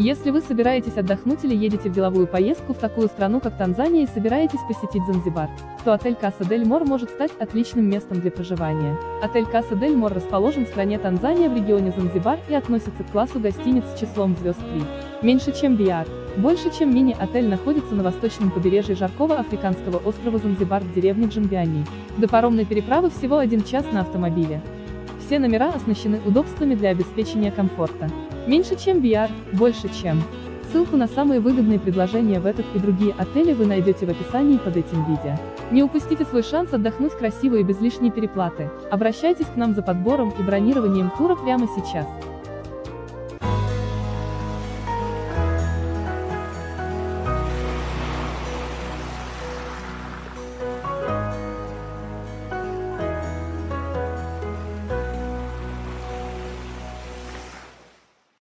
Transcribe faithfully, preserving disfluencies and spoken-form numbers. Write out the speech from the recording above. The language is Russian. Если вы собираетесь отдохнуть или едете в деловую поездку в такую страну, как Танзания, и собираетесь посетить Занзибар, то отель Casa del Mar может стать отличным местом для проживания. Отель Casa del Mar расположен в стране Танзания в регионе Занзибар и относится к классу гостиниц с числом звезд три. Меньше чем Биар. Больше чем мини-отель находится на восточном побережье жаркого африканского острова Занзибар в деревне Джамбиани. До паромной переправы всего один час на автомобиле. Все номера оснащены удобствами для обеспечения комфорта. Меньше чем Биар, больше чем. Ссылку на самые выгодные предложения в этот и другие отели вы найдете в описании под этим видео. Не упустите свой шанс отдохнуть красиво и без лишней переплаты. Обращайтесь к нам за подбором и бронированием тура прямо сейчас.